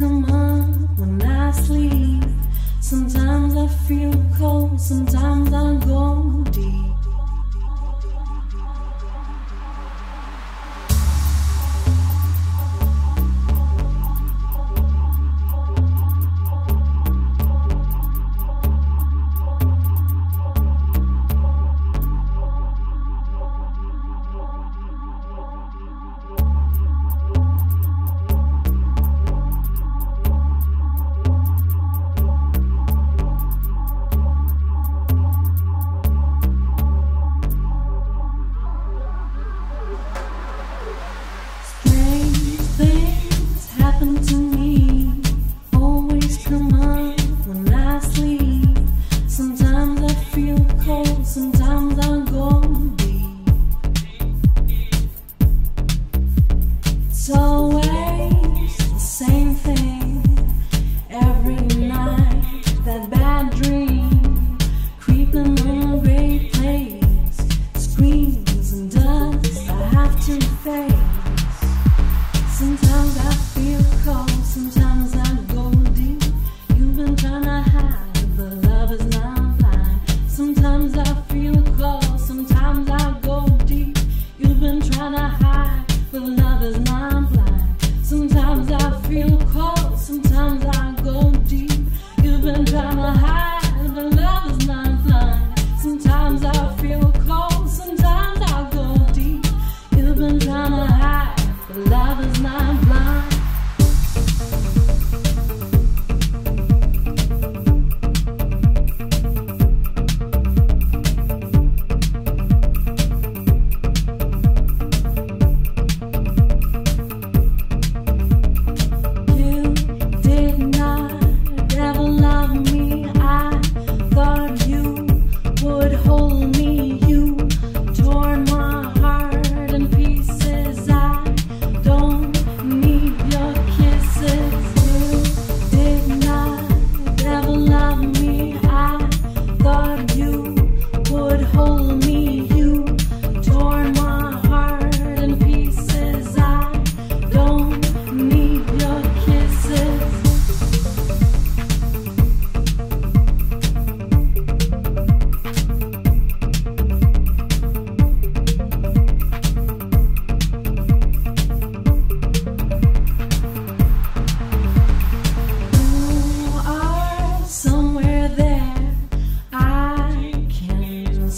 come home when I sleep. Sometimes I feel cold, sometimes I go deep.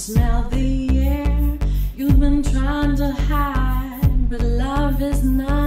Smell the air, you've been trying to hide, but love is not.